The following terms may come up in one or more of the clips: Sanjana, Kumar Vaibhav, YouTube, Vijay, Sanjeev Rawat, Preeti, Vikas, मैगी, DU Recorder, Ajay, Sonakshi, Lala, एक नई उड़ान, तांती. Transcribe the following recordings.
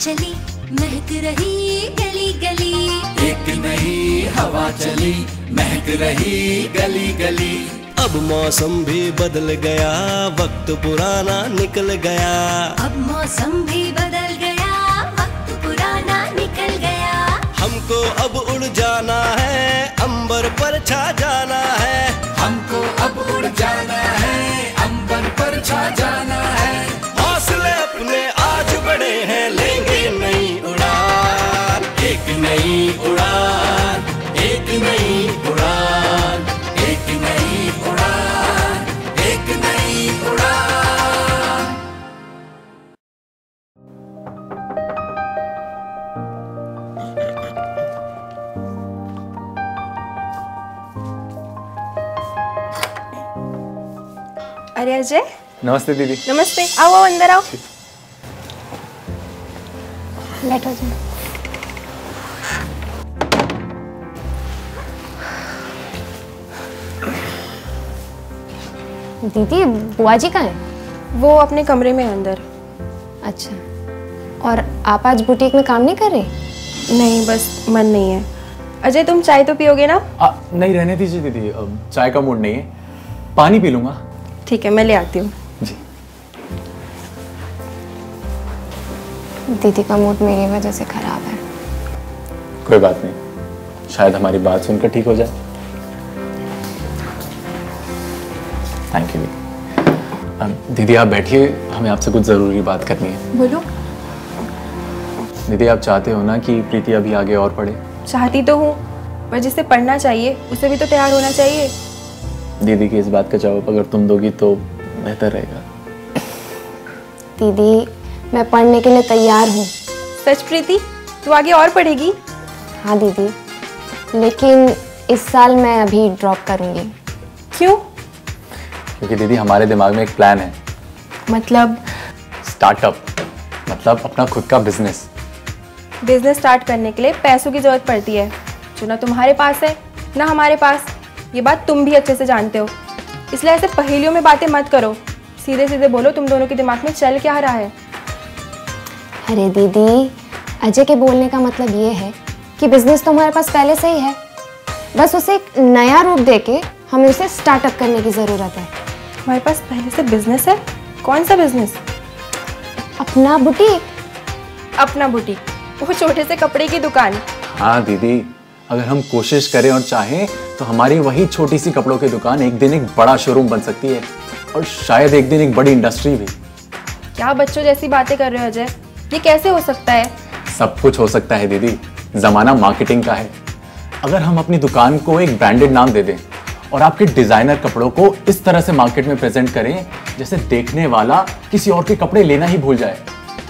चली, महक रही गली गली। एक नई हवा चली, महक रही गली गली। अब मौसम भी बदल गया, वक्त पुराना निकल गया। अब मौसम भी बदल गया, वक्त पुराना निकल गया। हमको अब उड़ जाना है, अंबर पर छा जाना है। हमको अब उड़ जाना है, अंबर पर छा जाना है। हौसले अपने आज बड़े हैं, लेंगे नई उड़ान। एक नई उड़ान, एक नई उड़ान, एक नई उड़ान, एक नई उड़ान। अरे अजय, नमस्ते दीदी। नमस्ते, आओ आओ अंदर आओ। लेट हो जाओ। दीदी, बुआ जी कहाँ हैं? वो अपने कमरे में अंदर। अच्छा, और आप आज बुटीक में काम नहीं कर रहे? नहीं, बस मन नहीं है। अजय, तुम चाय तो पियोगे ना? नहीं, रहने दीजिए दीदी, चाय का मूड नहीं है, पानी पी लूँगा। ठीक है, मैं ले आती हूँ। जी। दीदी का मूड मेरी वजह से खराब है। कोई बात नहीं, शायद हमारी बात सुनकर ठीक हो जाए। थैंक यू दीदी। दीदी आप बैठिए, हमें आपसे कुछ ज़रूरी बात करनी है। बोलो। दीदी, आप चाहते हो ना कि प्रीति अभी आगे और पढ़े? चाहती तो हूँ, पर जिसे पढ़ना चाहिए उसे भी तो तैयार होना चाहिए। दीदी की इस बात का जवाब अगर तुम दोगी तो बेहतर रहेगा। दीदी, मैं पढ़ने के लिए तैयार हूँ। सच प्रीति, तू आगे और पढ़ेगी? हाँ दीदी, लेकिन इस साल मैं अभी ड्रॉप करूँगी। क्यों? क्योंकि दीदी, हमारे दिमाग में एक प्लान है। मतलब? स्टार्टअप, मतलब अपना खुद का बिजनेस। बिजनेस स्टार्ट करने के लिए पैसों की जरूरत पड़ती है, जो ना तुम्हारे पास है ना हमारे पास। ये बात तुम भी अच्छे से जानते हो, इसलिए ऐसे पहेलियों में बातें मत करो। सीधे सीधे बोलो, तुम दोनों के दिमाग में चल क्या रहा है? अरे दीदी, अजय के बोलने का मतलब ये है कि बिजनेस तो हमारे पास पहले से ही है, बस उसे एक नया रूप दे के हमें उसे स्टार्टअप करने की ज़रूरत है। हमारे पास पहले से बिजनेस है? कौन सा बिजनेस? अपना बुटीक। अपना बुटीक, वो छोटे से कपड़े की दुकान। हाँ दीदी, अगर हम कोशिश करें और चाहें तो हमारी वही छोटी सी कपड़ों की दुकान एक दिन एक बड़ा शोरूम बन सकती है, और शायद एक दिन एक बड़ी इंडस्ट्री भी। क्या बच्चों जैसी बातें कर रहे हो अजय, ये कैसे हो सकता है? सब कुछ हो सकता है दीदी, जमाना मार्केटिंग का है। अगर हम अपनी दुकान को एक ब्रांडेड नाम दे दें और आपके डिजाइनर कपड़ों को इस तरह से मार्केट में प्रेजेंट करें जैसे देखने वाला किसी और के कपड़े लेना ही भूल जाए,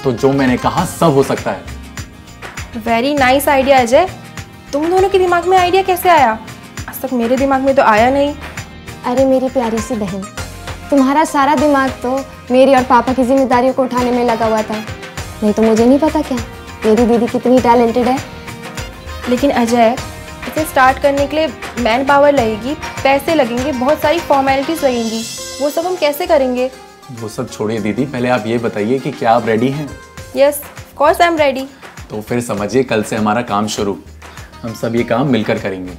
तो जो मैंने कहा सब हो सकता है। वेरी नाइस आइडिया अजय, तुम दोनों के दिमाग में आइडिया कैसे आया? आज तक मेरे दिमाग में तो आया नहीं। अरे मेरी प्यारी सी बहन, तुम्हारा सारा दिमाग तो मेरी और पापा की जिम्मेदारियों को उठाने में लगा हुआ था, नहीं तो मुझे नहीं पता क्या मेरी दीदी कितनी टैलेंटेड है। लेकिन अजय, इसे स्टार्ट करने के लिए मैन पावर लगेगी, पैसे लगेंगे, बहुत सारी फॉर्मेलिटीज लगेंगी, वो सब हम कैसे करेंगे? वो सब छोड़िए दीदी, पहले आप ये बताइए कि क्या आप रेडी हैं? Yes, of course I am ready. तो फिर समझिए, कल से हमारा काम शुरू। हम सब ये काम मिलकर करेंगे।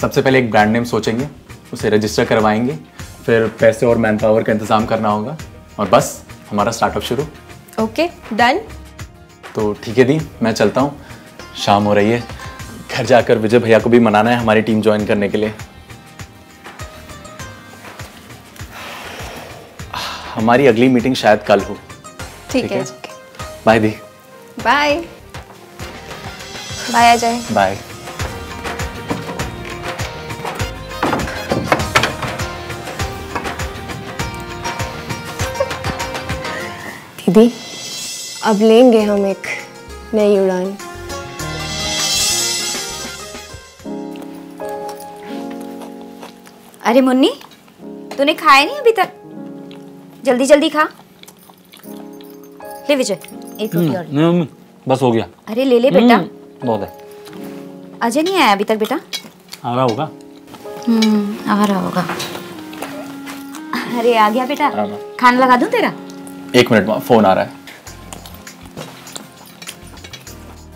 सबसे पहले एक ब्रांड नेम सोचेंगे, उसे रजिस्टर करवाएंगे, फिर पैसे और मैन पावर का इंतजाम करना होगा, और बस हमारा स्टार्टअप शुरू। Okay, done. तो ठीक है दी, मैं चलता हूँ, शाम हो रही है, घर जाकर विजय भैया को भी मनाना है हमारी टीम ज्वाइन करने के लिए। हमारी अगली मीटिंग शायद कल हो। ठीक है, बाय दी। Bye bye Ajay. बाय। दीदी, अब लेंगे हम एक नई उड़ान। अरे मुन्नी, तूने खाया नहीं अभी तक? जल्दी जल्दी खा। ले विजय, एक रोटी और। नहीं मम्मी, बस हो गया। अरे ले ले बेटा, बहुत है। अजय नहीं आया अभी तक बेटा? आ रहा होगा। आ रहा होगा। अरे आ गया बेटा, खाना लगा दूं तेरा? एक मिनट माँ, फोन आ रहा है।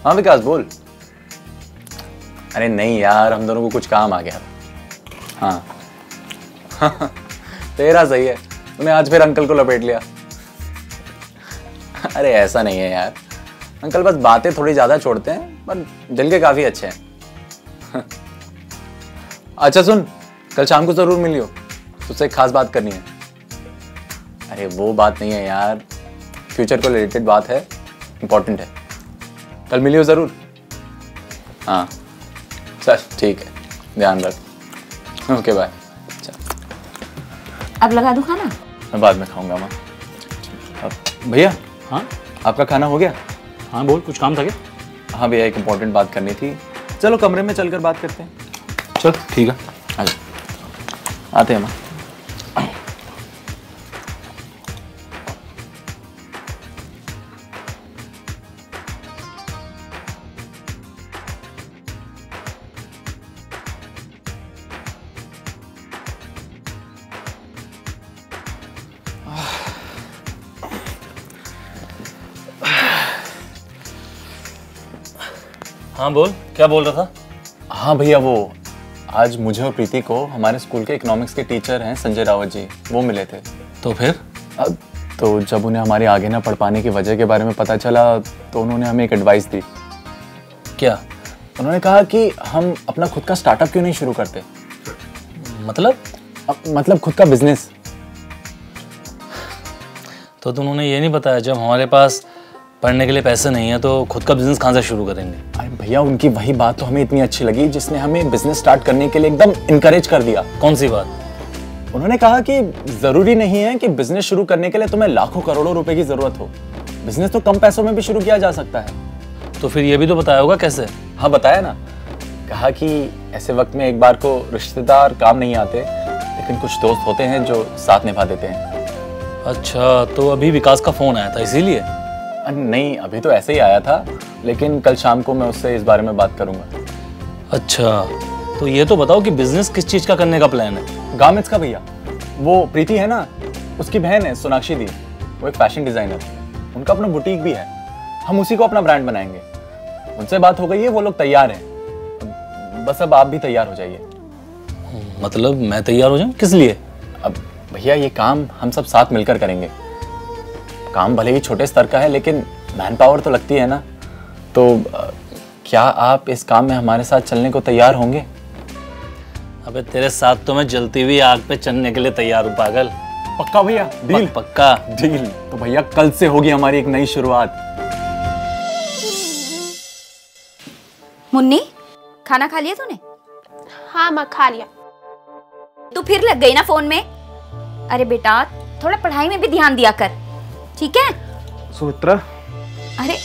हाँ विकास बोल। अरे नहीं यार, हम दोनों को कुछ काम आ गया। हाँ तेरा सही है, तूने आज फिर अंकल को लपेट लिया। अरे ऐसा नहीं है यार, अंकल बस बातें थोड़ी ज़्यादा छोड़ते हैं, पर दिल के काफ़ी अच्छे हैं। अच्छा सुन, कल शाम को ज़रूर मिलियो, तुझसे एक खास बात करनी है। अरे वो बात नहीं है यार, फ्यूचर को रिलेटेड बात है, इम्पोर्टेंट है। कल मिलियो ज़रूर। हाँ चल ठीक है, ध्यान रख। Okay bye. अब लगा दूँ खाना? मैं बाद में खाऊंगा माँ। भैया हाँ, आपका खाना हो गया? हाँ बोल, कुछ काम था क्या? हाँ भैया एक इम्पोर्टेंट बात करनी थी, चलो कमरे में चलकर बात करते हैं। चल ठीक है, आ जाओ। आते हैं माँ। हाँ बोल, क्या बोल रहा था? हाँ भैया वो आज मुझे और प्रीति को हमारे स्कूल के इकोनॉमिक्स के टीचर हैं संजय रावत जी, वो मिले थे। तो फिर? अब तो जब उन्हें हमारे आगे ना पढ़ पाने की वजह के बारे में पता चला तो उन्होंने हमें एक एडवाइस दी। क्या? उन्होंने कहा कि हम अपना खुद का स्टार्टअप क्यों नहीं शुरू करते। मतलब? मतलब खुद का बिजनेस। तो उन्होंने ये नहीं बताया, जब हमारे पास पढ़ने के लिए पैसे नहीं है तो खुद का बिजनेस कहाँ से शुरू करेंगे? अरे भैया उनकी वही बात तो हमें इतनी अच्छी लगी जिसने हमें बिजनेस स्टार्ट करने के लिए एकदम इनकरेज कर दिया। कौन सी बात? उन्होंने कहा कि जरूरी नहीं है कि बिजनेस शुरू करने के लिए तुम्हें लाखों करोड़ों रुपए की जरूरत हो, बिजनेस तो कम पैसों में भी शुरू किया जा सकता है। तो फिर ये भी तो बताया होगा कैसे? हाँ बताया ना, कहा कि ऐसे वक्त में एक बार को रिश्तेदार काम नहीं आते, लेकिन कुछ दोस्त होते हैं जो साथ निभा देते हैं। अच्छा, तो अभी विकास का फोन आया था इसीलिए? नहीं अभी तो ऐसे ही आया था, लेकिन कल शाम को मैं उससे इस बारे में बात करूंगा। अच्छा तो ये तो बताओ कि बिजनेस किस चीज का करने का प्लान है? गारमेंट्स का भैया। वो प्रीति है ना, उसकी बहन है सोनाक्षी दी, वो एक फैशन डिजाइनर, उनका अपना बुटीक भी है, हम उसी को अपना ब्रांड बनाएंगे। उनसे बात हो गई है, वो लोग तैयार हैं, बस अब आप भी तैयार हो जाइए। मतलब मैं तैयार हो जाऊँ? किस लिए? अब भैया ये काम हम सब साथ मिलकर करेंगे, काम भले ही छोटे स्तर का है लेकिन मैन पावर तो लगती है ना, तो क्या आप इस काम में हमारे साथ चलने को तैयार होंगे? अबे तेरे साथ तो मैं जलती हुई आग पे चलने के लिए तैयार हूँ पागल। पक्का भैया? डील? पक्का डील। तो भैया कल से होगी हमारी एक नई शुरुआत। मुन्नी खाना खा लिया तूने? हाँ मैं खा लिया। तू फिर लग गई ना फोन में। अरे बेटा थोड़ा पढ़ाई में भी ध्यान दिया कर, ठीक है? सुमित्रा। अरे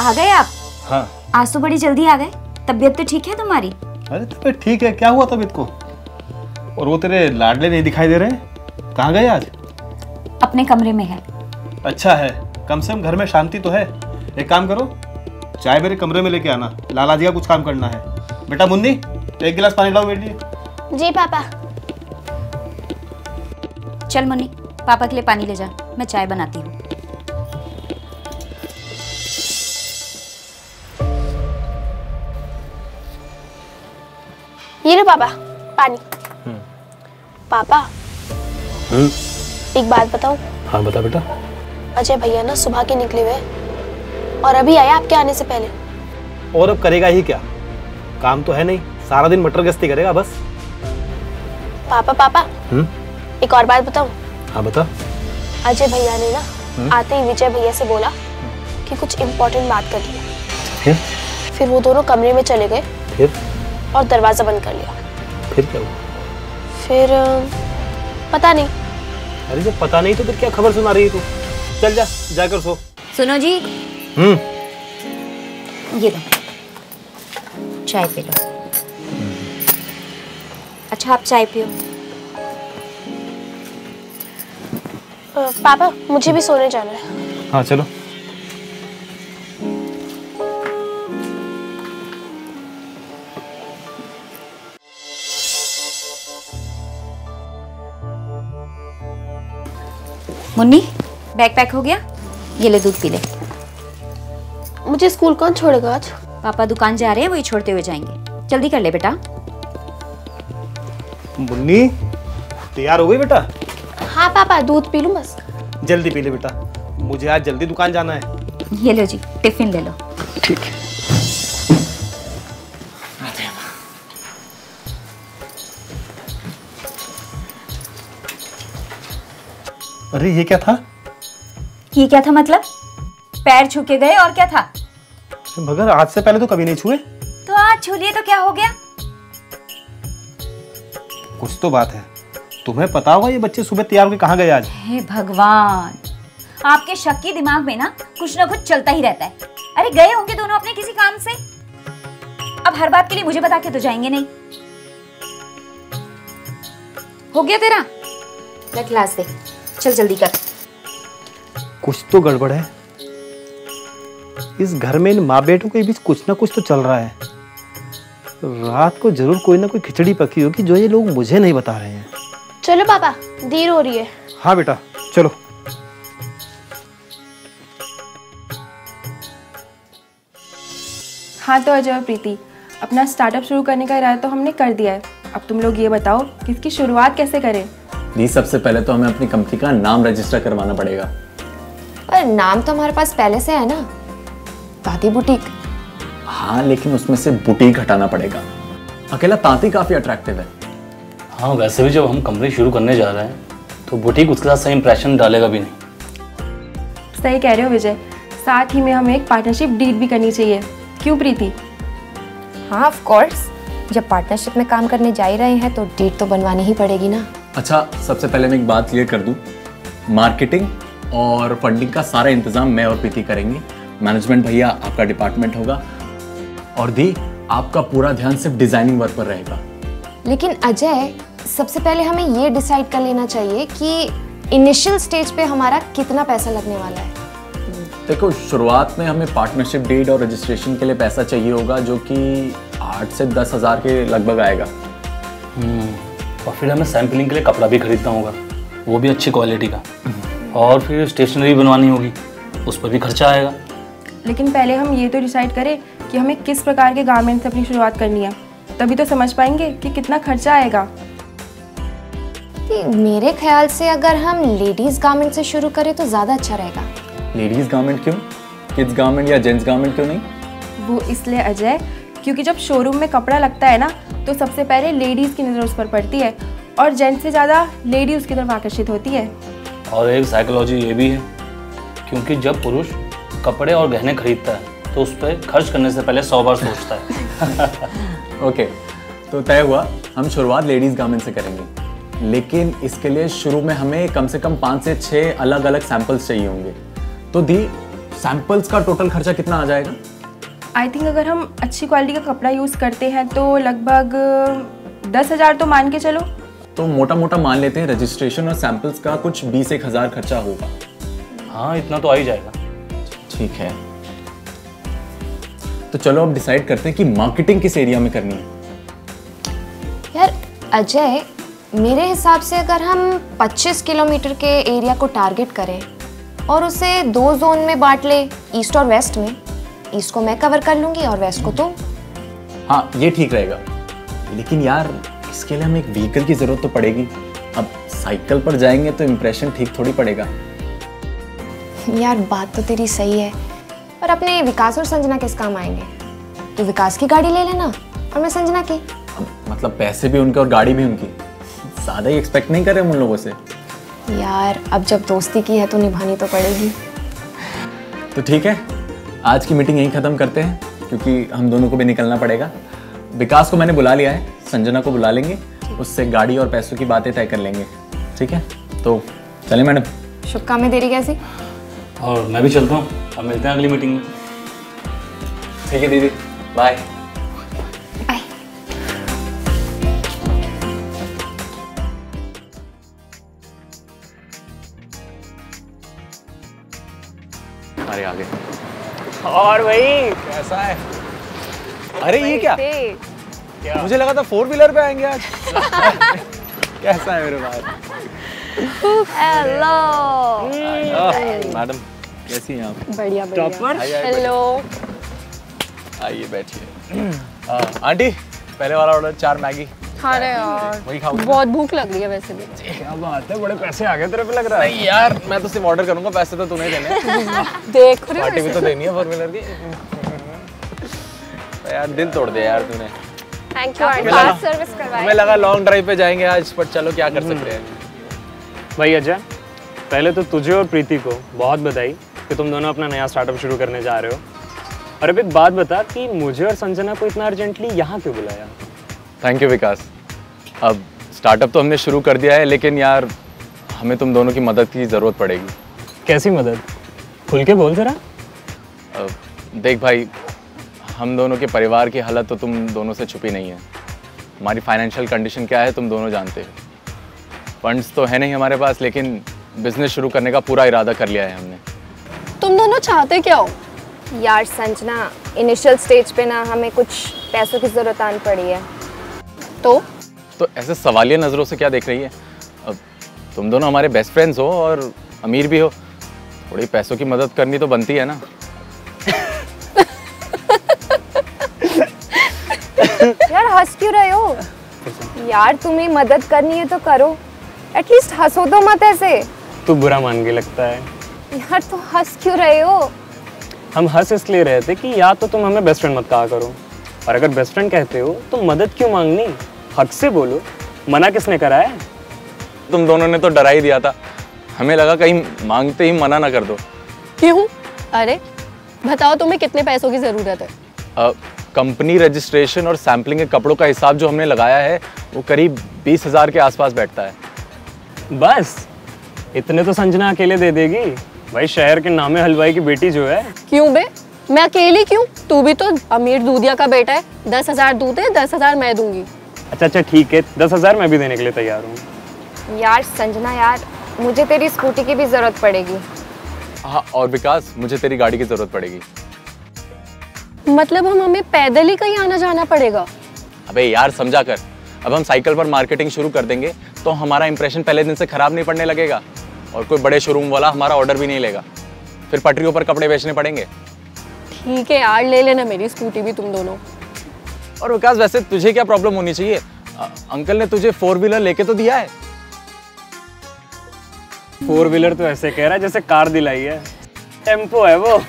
आ गए आप? हाँ आज तो बड़ी जल्दी आ गए। तबीयत तो ठीक है तुम्हारी? अरे तबीयत ठीक है, क्या हुआ तबीयत को? और वो तेरे लाडले नहीं दिखाई दे रहे, कहाँ गए आज? अपने कमरे में है। अच्छा है, कम से कम घर में शांति तो है। एक काम करो, चाय मेरे कमरे में लेके आना, लाला जी का कुछ काम करना है। बेटा मुन्नी एक गिलास पानी लाओ बेटी। जी पापा। चल मुन्नी पापा के लिए पानी ले जा, मैं चाय बनाती हूँ। ये लो पापा पानी। पापा एक बात बताओ। हाँ बता बेटा। अजय भैया ना सुबह के निकले हुए और अभी आया आपके आने से पहले। और अब करेगा ही क्या, काम तो है नहीं, सारा दिन मटर गश्ती करेगा बस। पापा पापा एक और बात बताऊं? हाँ बता। अजय भैया ने ना आते ही विजय भैया से बोला कि कुछ इम्पोर्टेंट बात कर लिया। फिर वो दोनों कमरे में चले गए, फिर और दरवाजा बंद कर लिया। फिर क्या हुआ? फिर पता नहीं। अरे जब पता नहीं तो फिर क्या खबर सुना रही है तू? चल जा, जाकर सो। सुनो जी। ये लो चाय पी लो। अच्छा आप चाय पियो। पापा मुझे भी सोने जाना है। हाँ चलो। मुन्नी बैग पैक हो गया, ये ले दूध पी ले। मुझे स्कूल कौन छोड़ेगा आज? पापा दुकान जा रहे हैं, वही छोड़ते हुए जाएंगे। जल्दी कर ले बेटा। मुन्नी तैयार हो गई बेटा? हाँ पापा, दूध पी लूं बस। जल्दी पी ले बेटा, मुझे आज जल्दी दुकान जाना है। ये लो जी, टिफिन ले लो। ठीक है। अरे ये क्या था? ये क्या था मतलब? पैर छू के गए और क्या था? मगर आज से पहले तो कभी नहीं छुए। तो आज छू लिए तो क्या हो गया? कुछ तो बात है। तुम्हें पता होगा ये बच्चे सुबह तैयार होकर कहाँ गए आज? हे भगवान, आपके शक्की दिमाग में ना कुछ चलता ही रहता है। अरे गए होंगे दोनों अपने किसी काम से। अब हर बात के लिए मुझे बता के तो जाएंगे नहीं। हो गया तेरा? ले क्लास दे, चल जल्दी कर। कुछ तो गड़बड़ है इस घर में। इन माँ बेटों के बीच कुछ ना कुछ तो चल रहा है। रात को जरूर कोई ना कोई खिचड़ी पकी होगी जो ये लोग मुझे नहीं बता रहे हैं। चलो पापा, देर हो रही है। हाँ बेटा चलो। हाँ तो अजय और प्रीति, अपना स्टार्टअप शुरू करने का इरादा तो हमने कर दिया है। अब तुम लोग ये बताओ कि इसकी शुरुआत कैसे करें? नहीं, सबसे पहले तो हमें अपनी कंपनी का नाम रजिस्टर करवाना पड़ेगा। पर नाम तो हमारे पास पहले से है ना, तांती बुटीक। हाँ लेकिन उसमें से बुटीक हटाना पड़ेगा। अकेला तांती काफी अट्रैक्टिव है। हाँ वैसे भी जब हम कंपनी शुरू करने जा रहे हैं तो बुटीक उसके साथ सही इंप्रेशन डालेगा भी नहीं। सही कह रहे हो विजय। साथ ही में हमें एक पार्टनरशिप डील भी करनी चाहिए, क्यों प्रीति? हाँ ऑफ कोर्स, जब पार्टनरशिप में काम करने जा ही रहे हैं तो डील तो बनवानी ही पड़ेगी ना। अच्छा सबसे पहले मैं एक बात क्लियर कर दूँ, मार्केटिंग और फंडिंग का सारा इंतजाम मैं और प्रीति करेंगे। मैनेजमेंट भैया आपका डिपार्टमेंट होगा और दी आपका पूरा ध्यान सिर्फ डिजाइनिंग वर्क पर रहेगा। लेकिन अजय, सबसे पहले हमें ये डिसाइड कर लेना चाहिए कि इनिशियल स्टेज पे हमारा कितना पैसा लगने वाला है। देखो शुरुआत में हमें पार्टनरशिप डीड और रजिस्ट्रेशन के लिए पैसा चाहिए होगा जो कि 8 से 10 हज़ार के लगभग आएगा। और फिर हमें सैम्पलिंग के लिए कपड़ा भी खरीदना होगा, वो भी अच्छी क्वालिटी का। और फिर स्टेशनरी बनवानी होगी, उस पर भी खर्चा आएगा। लेकिन पहले हम ये तो डिसाइड करें कि हमें किस प्रकार के गारमेंट से अपनी शुरुआत करनी है, तभी तो समझ पाएंगे कि कितना खर्चा आएगा। मेरे ख्याल से अगर हम लेडीज गारमेंट से शुरू करें तो ज़्यादा अच्छा रहेगा। लेडीज गारमेंट क्यों? किड्स गारमेंट या जेंट्स गारमेंट क्यों नहीं? वो इसलिए अजय, क्योंकि जब शोरूम में कपड़ा लगता है ना तो सबसे पहले लेडीज़ की नज़र उस पर पड़ती है और जेंट्स से ज़्यादा लेडीज़ उसकी तरफ आकर्षित होती है। और एक साइकोलॉजी ये भी है, क्योंकि जब पुरुष कपड़े और गहने खरीदता है तो उस पर खर्च करने से पहले 100 बार सोचता है। ओके तो तय हुआ, हम शुरुआत लेडीज़ गारमेंट से करेंगे। लेकिन इसके लिए शुरू में हमें कम से कम 5 से 6 अलग अलग सैम्पल्स चाहिए होंगे। तो दी, सैम्पल्स का टोटल खर्चा कितना आ जाएगा? आई थिंक अगर हम अच्छी क्वालिटी का कपड़ा यूज़ करते हैं तो लगभग 10 हज़ार तो मान के चलो। तो मोटा मोटा मान लेते हैं रजिस्ट्रेशन और सैम्पल्स का कुछ 20-1 हज़ार खर्चा होगा। हाँ इतना तो आ ही जाएगा। ठीक है तो चलो अब डिसाइड करते हैं कि मार्केटिंग किस एरिया में करनी है। यार अजय, मेरे हिसाब से अगर हम 25 किलोमीटर के एरिया को टारगेट करें और उसे 2 जोन में बांट ले, ईस्ट और वेस्ट में। ईस्ट को मैं कवर कर लूँगी और वेस्ट को तुम। हाँ ये ठीक रहेगा। लेकिन यार इसके लिए हमें एक व्हीकल की ज़रूरत तो पड़ेगी। अब साइकिल पर जाएंगे तो इम्प्रेशन ठीक थोड़ी पड़ेगा। यार बात तो तेरी सही है, पर अपने विकास और संजना किस काम आएंगे? तो विकास की गाड़ी ले लेना और मैं संजना की। मतलब पैसे भी उनके और गाड़ी भी उनकी। ज़्यादा ही एक्सपेक्ट नहीं कर रहे हम उन लोगों से। यार अब जब दोस्ती की है तो निभानी तो पड़ेगी। तो ठीक है, आज की मीटिंग यहीं ख़त्म करते हैं क्योंकि हम दोनों को भी निकलना पड़ेगा। विकास को मैंने बुला लिया है, संजना को बुला लेंगे, उससे गाड़ी और पैसों की बातें तय कर लेंगे। ठीक है तो चलें मैडम। शुभकामनाएं में देरी कैसी? और मैं भी चलता हूँ, अब मिलते हैं अगली मीटिंग में। ठीक है दीदी, बाय। अरे आगे। और भाई कैसा है? अरे ये क्या? मुझे लगा था 4 व्हीलर पे आएंगे आज। कैसा है मेरे भाई? हेलो मैडम, कैसी हैं आप? बढ़िया बढ़िया। हेलो आइए बैठिए। आंटी पहले वाला ऑर्डर 4 मैगी। हाँ रे यार वही खाऊंगा, बहुत भूख लग रही है वैसे भी। क्या बात है, बड़े पैसे आ गए तेरे पे लग रहा है। नहीं यार मैं तो सिर्फ ऑर्डर करूंगा, पैसे तो तूने देने। देख रहे हो पार्टी भी तो देनी है फॉर्मूलर की। यार दिल तोड़ दिया यार तूने। Thank you aunty, fast service करवाई। मैं लगा लॉन्ग ड्राइव पे जाएंगे आज, पर चलो क्या कर सकते हैं। भाई अजय पहले तो तुझे और प्रीति को बहुत बधाई कि तुम दोनों अपना नया स्टार्टअप शुरू करने जा रहे हो। और अब एक बात बता कि मुझे और संजना को इतना अर्जेंटली यहाँ क्यों बुलाया? Thank you Vikas. अब स्टार्टअप तो हमने शुरू कर दिया है, लेकिन यार हमें तुम दोनों की मदद की ज़रूरत पड़ेगी। कैसी मदद? खुल के बोल जरा। देख भाई, हम दोनों के परिवार की हालत तो तुम दोनों से छुपी नहीं है। हमारी फाइनेंशियल कंडीशन क्या है तुम दोनों जानते हो। फंड्स तो है नहीं हमारे पास, लेकिन बिजनेस शुरू करने का पूरा इरादा कर लिया है हमने। तुम दोनों चाहते क्या हो? यार संजना, इनिशियल स्टेज पे ना हमें कुछ पैसों की जरूरत आन पड़ी है। तो ऐसे सवालिया नज़रों से क्या देख रही है? अब तुम दोनों हमारे बेस्ट फ्रेंड्स हो और अमीर भी हो, थोड़ी पैसों की मदद करनी तो बनती है ना। यार हंस क्यों रहे हो? यार तुम्हें मदद करनी है तो करो, एटलीस्ट हंसो तो मत ऐसे। तू बुरा मान के लगता है। यार तो हंस क्यों रहे हो? हम हंस इसलिए रहे थे कि या तो तुम हमें बेस्ट फ्रेंड मत कहा करो, और अगर बेस्ट फ्रेंड कहते हो तो मदद क्यों मांगनी, हक से बोलो। मना किसने करा है? तुम दोनों ने तो डरा ही दिया था, हमें लगा कहीं मांगते ही मना ना कर दो। क्यों? अरे बताओ तुम्हें कितने पैसों की ज़रूरत है? कंपनी रजिस्ट्रेशन और सैम्पलिंग के कपड़ों का हिसाब जो हमने लगाया है वो करीब 20,000 के आसपास बैठता है। बस इतने तो संजना अकेले दे देगी। भाई शहर के नामे हलवाई की बेटी जो है। क्यों बे, मैं अकेली क्यों? तू भी तो अमीर दूधिया का बेटा है। 10,000 तू दे, 10,000 मैं दूंगी। अच्छा अच्छा ठीक है, 10,000 मैं भी देने के लिए तैयार हूँ। यार संजना यार मुझे तेरी स्कूटी की भी जरूरत पड़ेगी। हाँ और विकास मुझे तेरी गाड़ी की जरूरत पड़ेगी। मतलब हमें पैदल ही कहीं आना जाना पड़ेगा? अबे यार समझा कर, अब हम साइकिल पर मार्केटिंग शुरू कर देंगे तो हमारा इंप्रेशन पहले दिन से खराब नहीं पड़ने लगेगा, और कोई बड़े शोरूम वाला हमारा ऑर्डर भी नहीं लेगा। फिर पटरियों पर कपड़े बेचने पड़ेंगे। ठीक है यार ले लेना मेरी स्कूटी भी तुम दोनों। और विकास वैसे तुझे क्या प्रॉब्लम होनी चाहिए? अंकल ने तुझे 4 व्हीलर लेके तो दिया है। 4 व्हीलर तो ऐसे कह रहा है जैसे कार दिलाई है, टेम्पो है वो।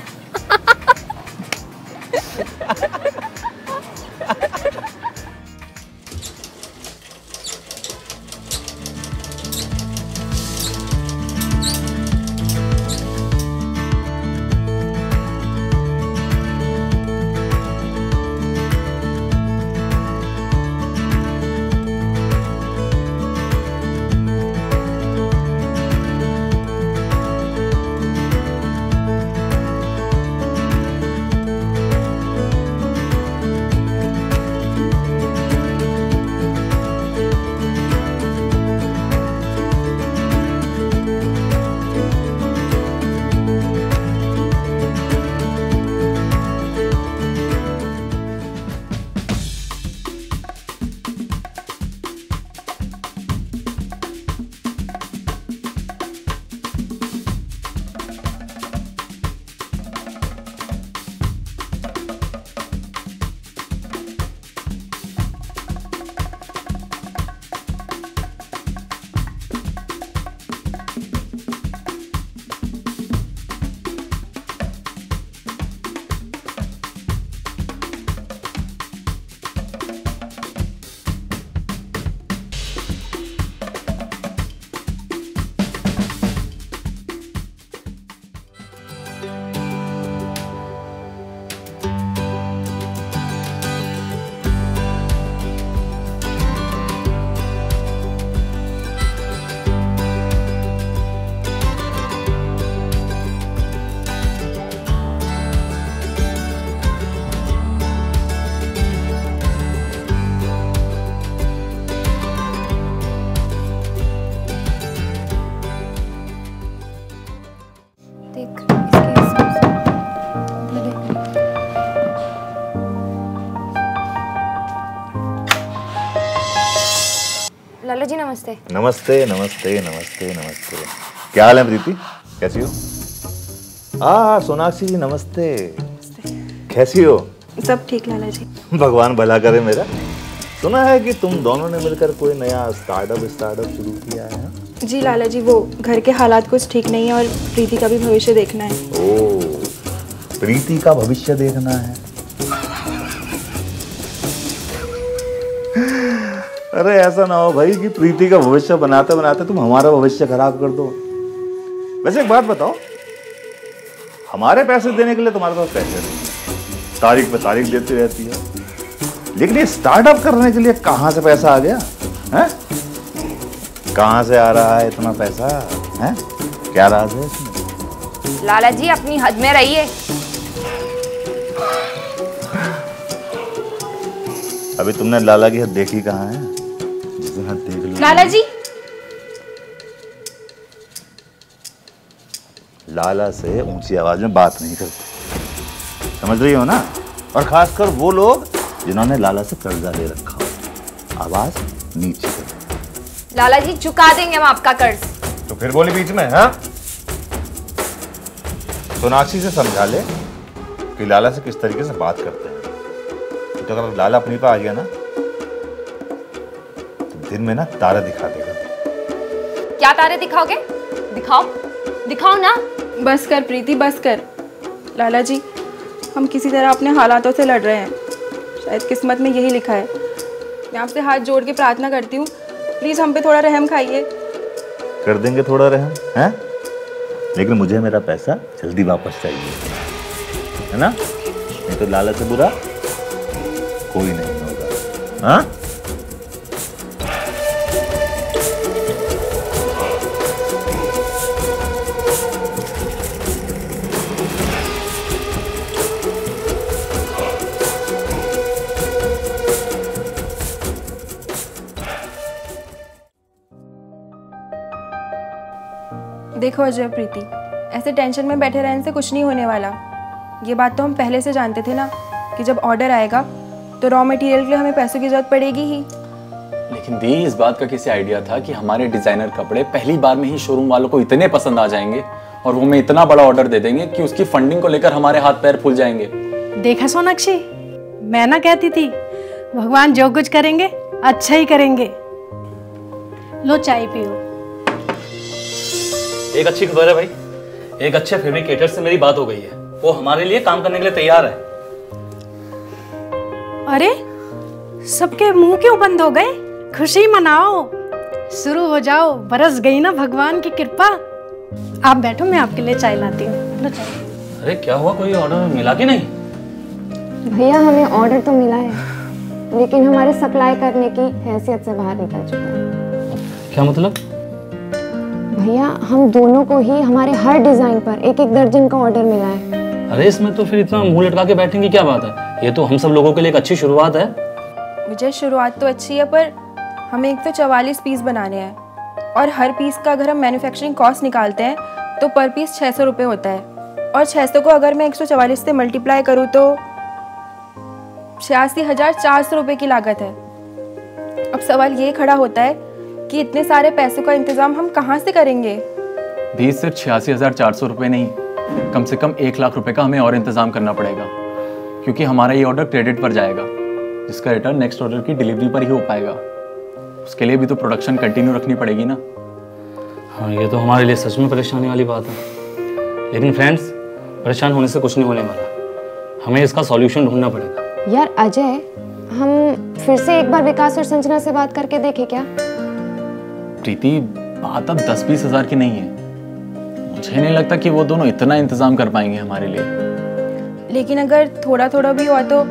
जी नमस्ते। नमस्ते नमस्ते नमस्ते नमस्ते। क्या हाल है प्रीति, कैसी हो? सोनाक्षी जी नमस्ते, कैसी हो? सब ठीक लाला जी, भगवान भला करे मेरा। सुना है कि तुम दोनों ने मिलकर कोई नया स्टार्टअप शुरू किया है? जी लाला जी, वो घर के हालात कुछ ठीक नहीं है और प्रीति का भी भविष्य देखना है। ओ, प्रीति का भविष्य देखना है। अरे ऐसा ना हो भाई कि प्रीति का भविष्य बनाते बनाते तुम हमारा भविष्य खराब कर दो। वैसे एक बात बताओ, हमारे पैसे देने के लिए तुम्हारे पास पैसे नहीं, तारीख पे तारीख देती रहती है, लेकिन ये स्टार्टअप करने के लिए कहाँ से पैसा आ गया है? कहाँ से आ रहा है इतना पैसा है? क्या राज है इसमें? लाला जी अपनी हद में रहिए। अभी तुमने लाला की हद देखी कहाँ है? जिस दिन हद देख लो लाला जी, लाला से ऊंची आवाज में बात नहीं करते, समझ रही हो ना? और खासकर वो लोग जिन्होंने लाला से कर्जा ले रखा हो, आवाज नीचे कर। लाला जी चुका देंगे हम आपका कर्ज। तो फिर बोली बीच में, हाँ? सोनाक्षी से समझा ले कि लाला से किस तरीके से बात करते हैं। तो अगर लाला अपनी पर आ गया ना तो दिन में ना तारा दिखा देगा। क्या तारे दिखाओगे? दिखाओ ना। बस कर प्रीति, बस कर। लाला जी, हम किसी तरह अपने हालातों से लड़ रहे हैं, शायद किस्मत में यही लिखा है। मैं आपसे हाथ जोड़ के प्रार्थना करती हूँ, प्लीज़ हम पे थोड़ा रहम खाइए। कर देंगे थोड़ा रहम, हैं? लेकिन मुझे मेरा पैसा जल्दी वापस चाहिए, है ना? नहीं तो लाला से बुरा कोई नहीं होगा। हाँ, देखो अजय प्रीति, ऐसे टेंशन में बैठे रहने से कुछ नहीं होने वाला। ये बात तो हम पहले से जानते थे ना कि जब ऑर्डर आएगा तो रॉ मटेरियल के लिए हमें पैसों की जरूरत पड़ेगी ही। लेकिन दी, इस बात का किसे आइडिया था कि हमारे डिजाइनर कपड़े पहली बार में ही शोरूम वालों को इतने पसंद आ जाएंगे और वो हमें इतना बड़ा ऑर्डर दे देंगे कि उसकी फंडिंग को लेकर हमारे हाथ पैर फूल जाएंगे। देखा सोनाक्षी, मैं ना कहती थी भगवान जो कुछ करेंगे अच्छा ही करेंगे। लो चाय पियो। एक अच्छी खबर है भाई, एक अच्छे फैब्रिकेटर से मेरी बात हो गई है, वो हमारे लिए काम करने के लिए तैयार है। अरे सबके मुंह क्यों बंद हो गए? खुशी मनाओ, शुरू हो जाओ, बरस गई ना भगवान की कृपा। आप बैठो, मैं आपके लिए चाय लाती हूँ। अरे क्या हुआ, कोई ऑर्डर मिला कि नहीं? भैया हमें ऑर्डर तो मिला है, लेकिन हमारे सप्लाई करने की हैसियत से बाहर निकल चुका है। क्या मतलब? भैया हम दोनों को ही हमारे हर डिजाइन पर एक एक दर्जन का ऑर्डर मिला है। अरे इसमें तो फिर इतना मुंह लटका के बैठेंगे, क्या बात है? ये तो हम सब लोगों के लिए एक अच्छी शुरुआत है। विजय शुरुआत तो अच्छी है, पर हमें 144 पीस बनाने हैं और हर पीस का अगर हम मैन्युफैक्चरिंग कॉस्ट निकालते हैं तो पर पीस 600 रुपये होता है, और 600 को अगर मैं 144 से मल्टीप्लाई करूँ तो 86,400 रुपये की लागत है। अब सवाल ये खड़ा होता है कि इतने सारे पैसों का इंतजाम हम कहां से करेंगे? भी सिर्फ 86,400 रुपये नहीं, कम से कम 1 लाख रुपए का हमें और इंतजाम करना पड़ेगा, क्योंकि हमारा ये ऑर्डर क्रेडिट पर जाएगा, जिसका रिटर्न नेक्स्ट ऑर्डर की डिलीवरी पर ही हो पाएगा। उसके लिए भी तो प्रोडक्शन कंटिन्यू रखनी पड़ेगी ना। हाँ, ये तो हमारे लिए सच में परेशानी वाली बात है, लेकिन फ्रेंड्स परेशान होने से कुछ नहीं होने वाला, हमें इसका सॉल्यूशन ढूंढना पड़ेगा। यार अजय, हम फिर से एक बार विकास और संजना से बात करके देखें क्या? प्रीति, बात अब 10-20 हज़ार की नहीं है, मुझे नहीं लगता कि वो दोनों इतना इंतजाम कर पाएंगे हमारे लिए। लेकिन अगर थोड़ा थोड़ा भी हो तो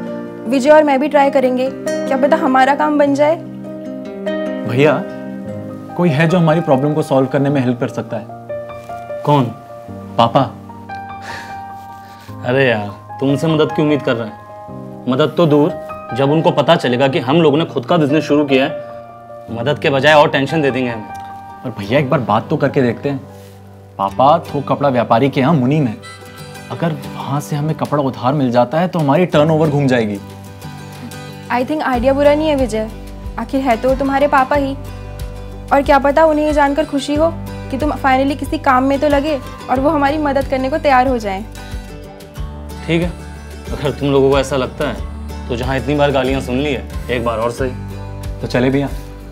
विजय और मैं भी ट्राई करेंगे, क्या पता हमारा काम बन जाए। भैया, कोई है जो हमारी प्रॉब्लम को सॉल्व करने में हेल्प कर सकता है। कौन? पापा। अरे यार, तुमसे मदद की उम्मीद कर रहा है। मदद तो दूर, जब उनको पता चलेगा कि हम लोगों ने खुद का बिजनेस शुरू किया है, मदद के बजाय और टेंशन दे देंगे हमें। और भैया एक बार बात तो करके देखते हैं। पापा थोक कपड़ा व्यापारी के यहाँ मुनीम है, अगर वहाँ से हमें कपड़ा उधार मिल जाता है तो हमारी टर्नओवर घूम जाएगी। आई थिंक आइडिया बुरा नहीं है विजय, आखिर है तो तुम्हारे पापा ही, और क्या पता उन्हें ये जानकर खुशी हो कि तुम फाइनली किसी काम में तो लगे और वो हमारी मदद करने को तैयार हो जाए। ठीक है, अगर तुम लोगों को ऐसा लगता है तो जहाँ इतनी बार गालियाँ सुन ली है एक बार और सही। तो चले भैया,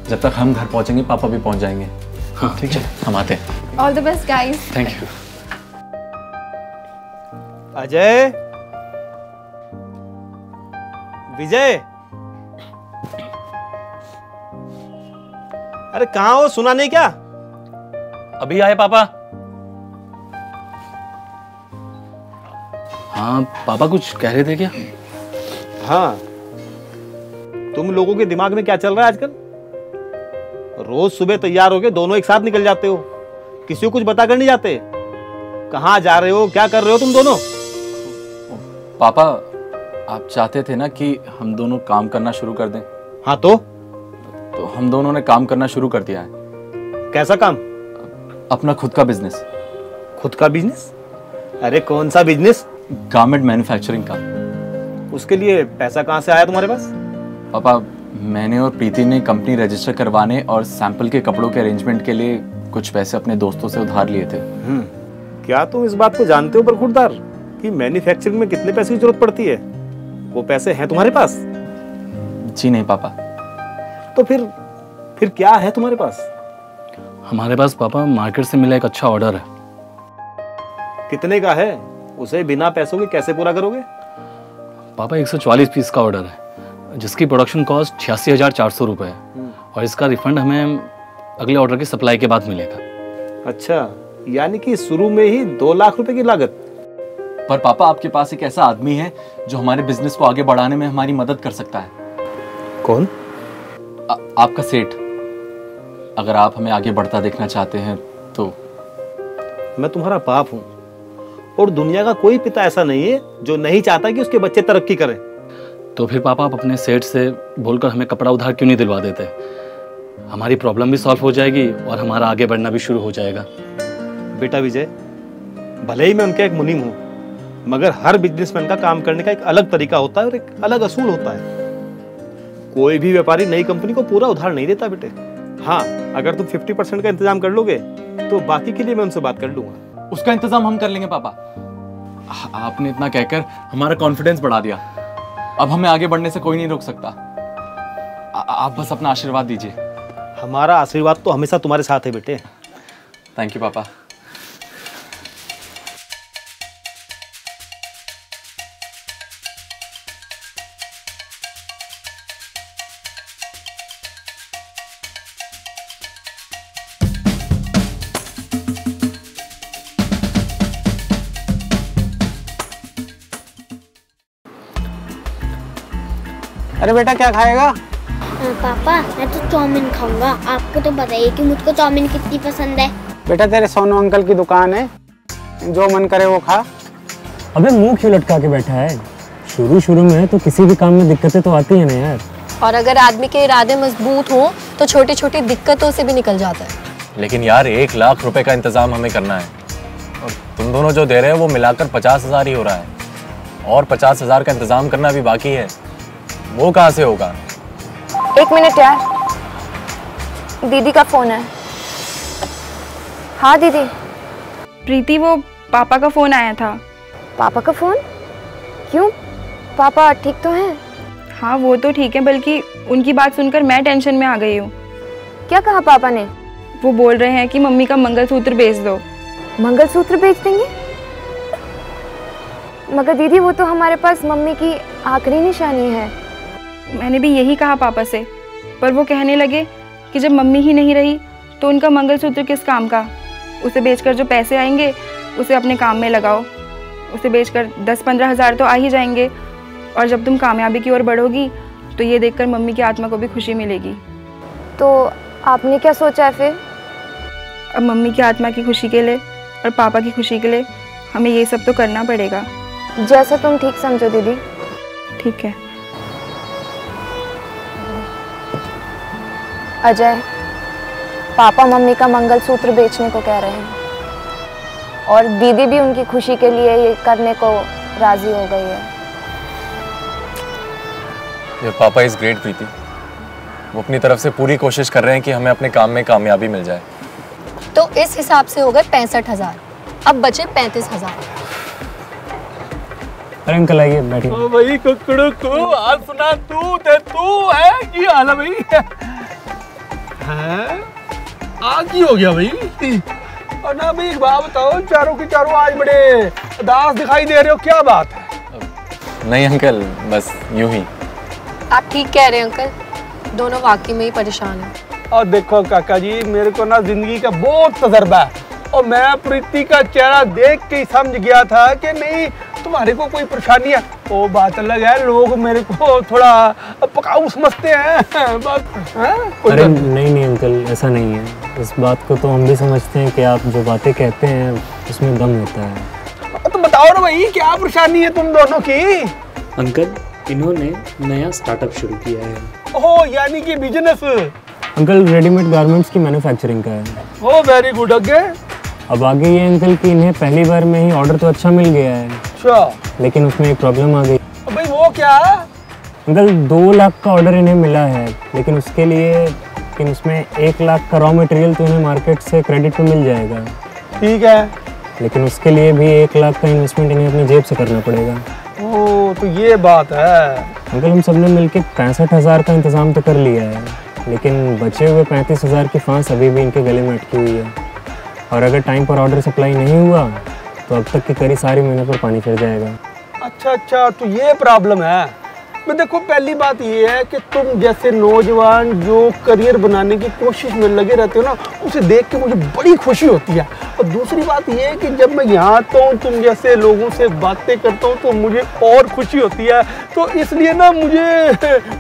जब तक हम घर पहुँचेंगे पापा भी पहुँच जाएंगे। हाँ ठीक है, हम आते हैं। All the best guys. Thank you. Ajay, Vijay, अरे कहाँ हो, सुना नहीं क्या? अभी आए पापा। हाँ पापा कुछ कह रहे थे क्या? हाँ, तुम लोगों के दिमाग में क्या चल रहा है आजकल? रोज सुबह तैयार होके दोनों एक साथ निकल जाते हो, किसी को कुछ बताकर नहीं जाते। कहाँ जा रहे हो, क्या कर रहे हो तुम दोनों? पापा आप चाहते थे ना कि हम दोनों काम करना शुरू कर दें। हाँ तो हम दोनों ने काम करना शुरू कर दिया है। कैसा काम? अपना खुद का बिजनेस। खुद का बिजनेस? अरे कौन सा बिजनेस? गारमेंट मैन्युफैक्चरिंग का। उसके लिए पैसा कहाँ से आया तुम्हारे पास? पापा मैंने और प्रीति ने कंपनी रजिस्टर करवाने और सैंपल के कपड़ों के अरेंजमेंट के लिए कुछ पैसे अपने दोस्तों से उधार लिए थे। क्या तुम इस बात को जानते हो बरखुरदार कि मैन्युफैक्चरिंग में कितने पैसे की जरूरत पड़ती है? वो पैसे हैं तुम्हारे पास? जी नहीं पापा। तो फिर क्या है तुम्हारे पास? हमारे पास पापा मार्केट से मिला एक अच्छा ऑर्डर है। कितने का है? उसे बिना पैसों के कैसे पूरा करोगे? पापा 140 पीस का ऑर्डर है, जिसकी प्रोडक्शन कॉस्ट 86,400 रुपये है और इसका रिफंड हमें अगले ऑर्डर की सप्लाई के बाद मिलेगा। अच्छा, यानी कि शुरू में ही 2 लाख रुपए की लागत। पर पापा आपके पास एक ऐसा आदमी है जो हमारे बिजनेस को आगे बढ़ाने में हमारी मदद कर सकता है। कौन? आपका सेठ। अगर आप हमें आगे बढ़ता देखना चाहते हैं तो। मैं तुम्हारा बाप हूँ और दुनिया का कोई पिता ऐसा नहीं है जो नहीं चाहता कि उसके बच्चे तरक्की करें। तो फिर पापा आप अपने सेठ से बोलकर हमें कपड़ा उधार क्यों नहीं दिलवा देते? हमारी प्रॉब्लम भी सॉल्व हो जाएगी और हमारा आगे बढ़ना भी शुरू हो जाएगा। बेटा विजय, भले ही मैं उनका एक मुनीम हूँ, मगर हर बिजनेसमैन का काम करने का एक अलग तरीका होता है और एक अलग असूल होता है। कोई भी व्यापारी नई कंपनी को पूरा उधार नहीं देता बेटे। हाँ, अगर तुम 50% का इंतजाम कर लोगे तो बाकी के लिए मैं उनसे बात कर लूंगा। उसका इंतजाम हम कर लेंगे पापा। आपने इतना कहकर हमारा कॉन्फिडेंस बढ़ा दिया। अब हमें आगे बढ़ने से कोई नहीं रोक सकता। आप बस अपना आशीर्वाद दीजिए। हमारा आशीर्वाद तो हमेशा तुम्हारे साथ है बेटे। थैंक यू पापा। अरे बेटा क्या खाएगा? पापा मैं तो चाउमीन खाऊंगा। आपको तो बताइए कि मुझको चाउमीन कितनी पसंद है। बेटा तेरे सोनू अंकल की दुकान है, जो मन करे वो खा। अबे मुंह क्यों लटका के बैठा है? शुरू में तो किसी भी काम में दिक्कतें तो आती है ना यार। और अगर आदमी के इरादे मजबूत हों तो छोटी छोटी दिक्कतों से भी निकल जाता है। लेकिन यार 1 लाख रुपए का इंतजाम हमें करना है और तुम दोनों जो दे रहे हो वो मिलाकर 50,000 ही हो रहा है और 50,000 का इंतजाम करना भी बाकी है। वो कहाँ से होगा? 1 मिनट यार, दीदी का फोन है। हाँ दीदी। प्रीति वो पापा का फोन आया था। पापा का फोन? क्यों, पापा ठीक तो हैं? हाँ वो तो ठीक है, बल्कि उनकी बात सुनकर मैं टेंशन में आ गई हूँ। क्या कहा पापा ने? वो बोल रहे हैं कि मम्मी का मंगलसूत्र बेच दो। मंगलसूत्र बेच देंगे? मगर दीदी वो तो हमारे पास मम्मी की आखिरी निशानी है। मैंने भी यही कहा पापा से, पर वो कहने लगे कि जब मम्मी ही नहीं रही तो उनका मंगलसूत्र किस काम का, उसे बेचकर जो पैसे आएंगे उसे अपने काम में लगाओ। उसे बेचकर 10-15 हज़ार तो आ ही जाएंगे और जब तुम कामयाबी की ओर बढ़ोगी तो ये देखकर मम्मी की आत्मा को भी खुशी मिलेगी। तो आपने क्या सोचा है फिर? अब मम्मी की आत्मा की खुशी के लिए और पापा की खुशी के लिए हमें ये सब तो करना पड़ेगा। जैसा तुम ठीक समझो दीदी। ठीक है। अजय, पापा मम्मी का मंगलसूत्र बेचने को कह रहे हैं और दीदी भी उनकी खुशी के लिए ये करने को राजी हो गई है। योर पापा इज ग्रेट प्रीति। वो अपनी तरफ से पूरी कोशिश कर रहे हैं कि हमें अपने काम में कामयाबी मिल जाए। तो इस हिसाब से हो गए 65,000, अब बचे 35,000। अरे अंकल आइए बैठिए। ओ भाई कुकड़ू कु आज सुना तू ते तू है कि आला भाई है आज ही हो गया भाई। और ना भाई एक बात बताओ, चारों के चारों आज बड़े उदास दिखाई दे रहे हो, क्या बात है? नहीं अंकल बस यूं ही। आप ठीक कह रहे हैं अंकल, दोनों वाकई में ही परेशान हैं। और देखो काका जी मेरे को ना जिंदगी का बहुत तजर्बा है और मैं प्रीति का चेहरा देख के ही समझ गया था कि नहीं तुम्हारे को कोई परेशानी है। वो बात अलग है लोग मेरे को थोड़ा पकाऊ समझते हैं बस। अरे नहीं नहीं अंकल ऐसा नहीं है, इस बात को तो हम भी समझते हैं कि आप जो बातें कहते हैं उसमें दम होता है। तो बताओ ना भाई क्या परेशानी है तुम दोनों की? अंकल इन्होंने नया स्टार्टअप शुरू किया है। ओह यानी कि बिजनेस? अंकल रेडीमेड गारमेंट्स की मैन्युफैक्चरिंग का है। Oh very good. आगे? अब आगे ये अंकल कि इन्हें पहली बार में ही ऑर्डर तो अच्छा मिल गया है। अच्छा। लेकिन उसमें एक प्रॉब्लम आ गई। अब भाई वो क्या? अंकल 2 लाख का ऑर्डर इन्हें मिला है लेकिन उसके लिए उसमें 1 लाख का रॉ मटेरियल तो इन्हें मार्केट से क्रेडिट पे मिल जाएगा। ठीक है। लेकिन उसके लिए भी 1 लाख का इन्वेस्टमेंट इन्हें अपनी जेब से करना पड़ेगा। ओ, तो ये बात है। अंकल हम सबने मिलके 65,000 का इंतजाम तो कर लिया है लेकिन बचे हुए 35,000 की फांस अभी भी इनके गले में अटकी हुई है। और अगर टाइम पर ऑर्डर सप्लाई नहीं हुआ तो अब तक की करी सारी मेहनत पर पानी फिर जाएगा। अच्छा अच्छा तो ये प्रॉब्लम है। तो देखो पहली बात ये है कि तुम जैसे नौजवान जो करियर बनाने की कोशिश में लगे रहते हो ना उसे देख के मुझे बड़ी खुशी होती है। और दूसरी बात ये है कि जब मैं यहाँ आता हूँ तुम जैसे लोगों से बातें करता हूँ तो मुझे और खुशी होती है। तो इसलिए ना मुझे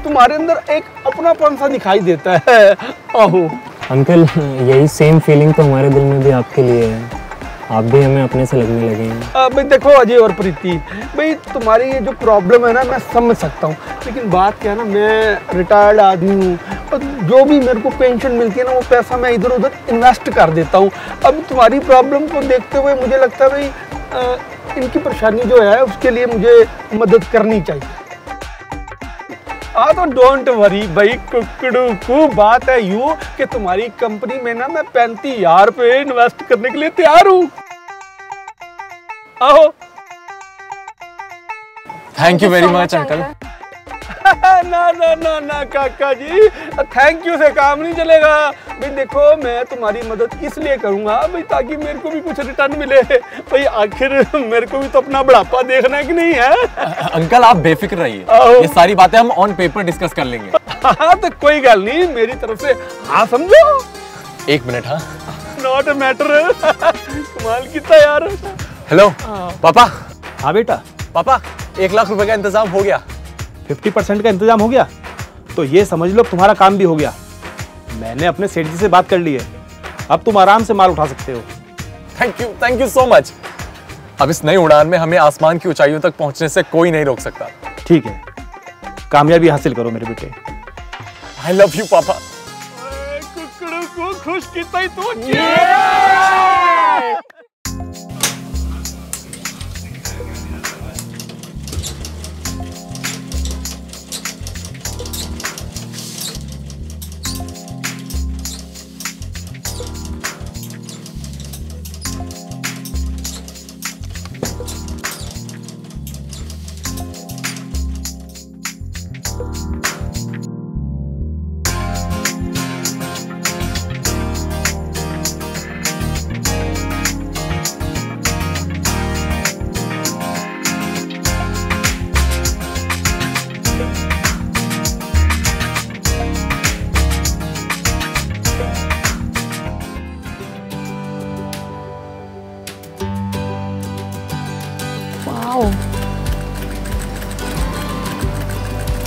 तुम्हारे अंदर एक अपनापन सा दिखाई देता है। आहो अंकल यही सेम फीलिंग तो हमारे दिल में भी आपके लिए है, आप भी हमें अपने से लगने लगे हैं। भाई देखो अजय और प्रीति भाई तुम्हारी ये जो प्रॉब्लम है ना मैं समझ सकता हूँ लेकिन बात क्या है ना मैं रिटायर्ड आदमी हूँ और जो भी मेरे को पेंशन मिलती है ना वो पैसा मैं इधर उधर इन्वेस्ट कर देता हूँ। अब तुम्हारी प्रॉब्लम को देखते हुए मुझे लगता है भाई इनकी परेशानी जो है उसके लिए मुझे मदद करनी चाहिए। तो डोंट वरी भाई कुकड़ू को बात है यूँ कि तुम्हारी कंपनी में ना मैं 35,000 रुपये इन्वेस्ट करने के लिए तैयार हूँ। आओ। Thank you very much uncle. ना ना ना ना काका जी थैंक यू से काम नहीं चलेगा भाई। देखो मैं तुम्हारी मदद इसलिए करूंगा भाई ताकि मेरे को भी कुछ रिटर्न मिले भाई, आखिर मेरे को भी तो अपना बुढ़ापा देखना है कि नहीं है। अंकल आप बेफिक्र रहिए, ये सारी बातें हम ऑन पेपर डिस्कस कर लेंगे। हाँ तो कोई गल नहीं मेरी तरफ से। हाँ समझो 1 मिनट। हाँ नॉट अ मैटर। कमाल कितना यार। हेलो पापा। हाँ बेटा। पापा 1 लाख रुपए का इंतजाम हो गया, 50% का इंतजाम हो गया तो ये समझ लो तुम्हारा काम भी हो गया। मैंने अपने सेठ जी से बात कर ली है, अब तुम आराम से माल उठा सकते हो। Thank you so much. अब इस नई उड़ान में हमें आसमान की ऊंचाइयों तक पहुंचने से कोई नहीं रोक सकता। ठीक है कामयाबी हासिल करो मेरे बेटे। आई लव यू पापा। कुकड़ू को खुश कितना ही तो yeah!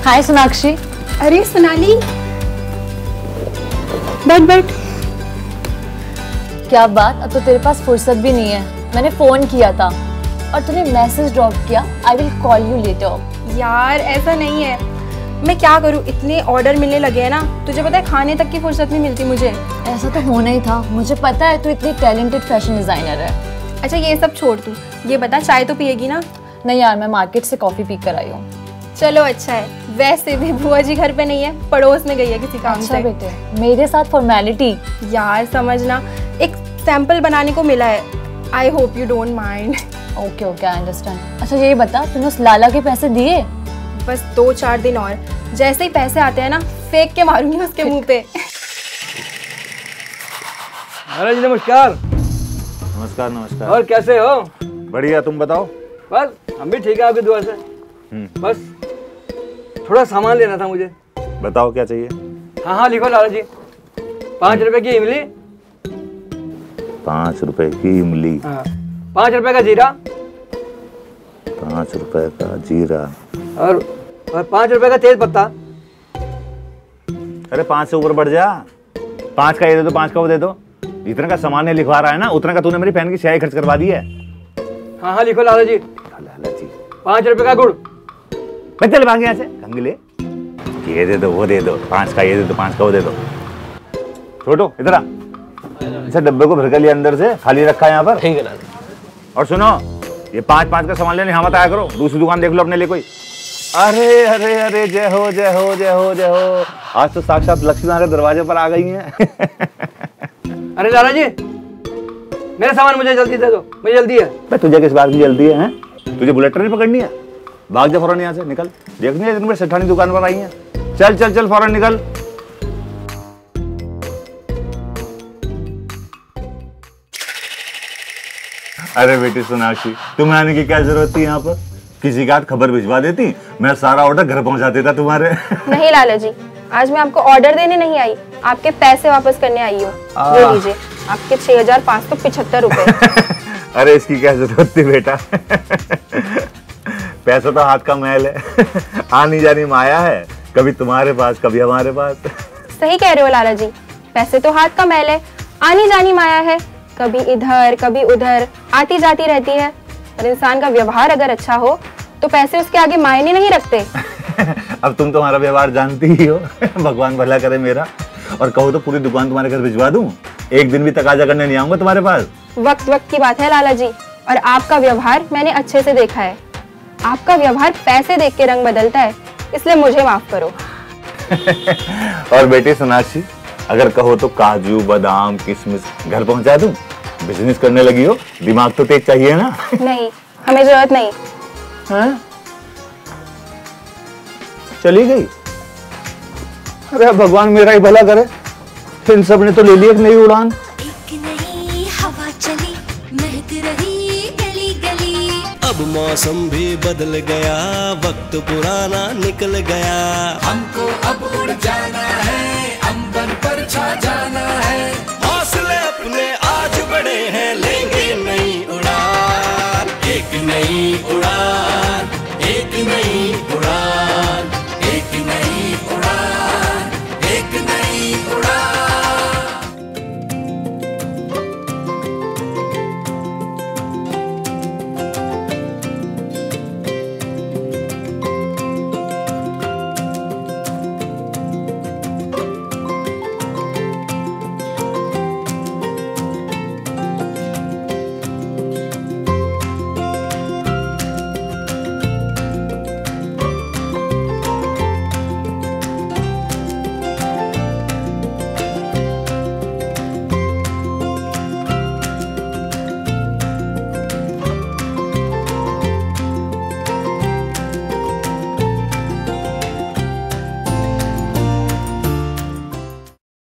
हाय सोनाक्षी। अरे सोनाली बैठ बैठ। क्या बात, अब तो तेरे पास फुर्सत भी नहीं है। मैंने फोन किया था और तूने मैसेज ड्रॉप किया I will call you later. यार ऐसा नहीं है, मैं क्या करूं इतने ऑर्डर मिलने लगे हैं ना, तुझे पता है खाने तक की फुर्सत नहीं मिलती मुझे। ऐसा तो होना ही था, मुझे पता है तू इतनी टैलेंटेड फैशन डिजाइनर है। अच्छा ये सब छोड़, तू ये बता चाय तो पिएगी ना? नहीं यार मैं मार्केट से कॉफी पी कर आई हूँ। चलो अच्छा है, वैसे भी बुआ जी घर पे नहीं है, पड़ोस में गई है किसी काम से। अच्छा बेटे मेरे साथ फॉर्मेलिटी। यार समझना एक सैंपल बनाने को मिला है, I hope you don't mind. Okay okay I understand. अच्छा ये बता तूने उस लाला के पैसे दिए? बस 2-4 दिन और, जैसे ही पैसे आते हैं ना फेंक के मारूंगी उसके मुंह पे। महाराज नमस्कार। नमस्कार नमस्कार। और कैसे हो? बढ़िया, तुम बताओ? बस हम भी ठीक है आपकी दुआ से। बस थोड़ा सामान लेना था मुझे। बताओ क्या चाहिए? हाँ हाँ लिखो लाला जी, 5 रुपए की इमली, 5 रुपए की इमली, 5 रुपए का जीरा, 5 रुपए का जीरा और 5 रुपए का तेज पत्ता। अरे 5 से ऊपर बढ़ जा, 5 का ये दे दो, 5 का वो दे दो। इतना का सामान लिखवा रहा है ना, उतना का तूने मेरी बहन की स्याही खर्च करवा दी है। हाँ हाँ लिखो लाला जी। लाला जी 5 रुपए का गुड़। मैं चल भाग यहाँ से, कंगले ये दे दो वो दे दो, 5 का ये दे दो 5 का वो दे दो। छोटो इधर आ। अच्छा डब्बे को भर के लिए अंदर से, खाली रखा है यहाँ पर। ठीक है लाला। और सुनो ये 5-5 का सामान लेने यहाँ मत आया करो, दूसरी दुकान देख लो अपने लिए कोई। अरे अरे अरे जय हो जय हो जय हो जय हो, आज तो साक्षात लक्ष्मी नारायण दरवाजे पर आ गई हैं। अरे लाला जी मेरा सामान मुझे जल्दी दे दो, मुझे जल्दी है। मैं तुझे किस बात की जल्दी है? तुझे बुलेट ट्रेन पकड़नी है? भाग जा फौरन यहाँ से, निकल। देख नहीं सेठानी दुकान पर आई है, चल चल चल फौरन निकल। अरे बेटी सोनाक्षी तुम्हें आने की क्या जरूरत थी यहाँ पर? किसी का खबर भिजवा देती, मैं सारा ऑर्डर घर पहुँचा देता तुम्हारे। नहीं लाला जी आज मैं आपको ऑर्डर देने नहीं आई, आपके पैसे वापस करने आई हूँ। ले लीजिए आपके 6575 रुपए। अरे इसकी क्या जरूरत थी बेटा। पैसा तो हाथ का मैल है, आनी जानी माया है, कभी तुम्हारे पास कभी हमारे पास। सही कह रहे हो लाला जी, पैसे तो हाथ का मैल है, आनी जानी माया है, कभी इधर कभी उधर आती जाती रहती है, पर इंसान का व्यवहार अगर अच्छा हो तो पैसे उसके आगे मायने नहीं रखते। अब तुम तो हमारा व्यवहार जानती ही हो। भगवान भला करे मेरा। और कहो तो पूरी दुकान तुम्हारे घर भिजवा दूं, एक दिन भी तकाजा करने नहीं आऊंगा तुम्हारे पास। वक्त वक्त की बात है लाला जी, और आपका व्यवहार मैंने अच्छे से देखा है। आपका व्यवहार पैसे देख के रंग बदलता है, इसलिए मुझे माफ करो। और बेटी सोनाक्षी अगर कहो तो काजू बादाम किशमिश घर पहुंचा दूं? बिजनेस करने लगी हो, दिमाग तो तेज चाहिए ना। नहीं हमें जरूरत नहीं। हाँ? चली गई? अरे भगवान मेरा ही भला करे, इन सब ने तो ले ली एक नई उड़ान। एक नई हवा चली, महक रही गली गली। अब मौसम भी बदल गया, वक्त पुराना निकल गया, हमको अब उड़ जाना है।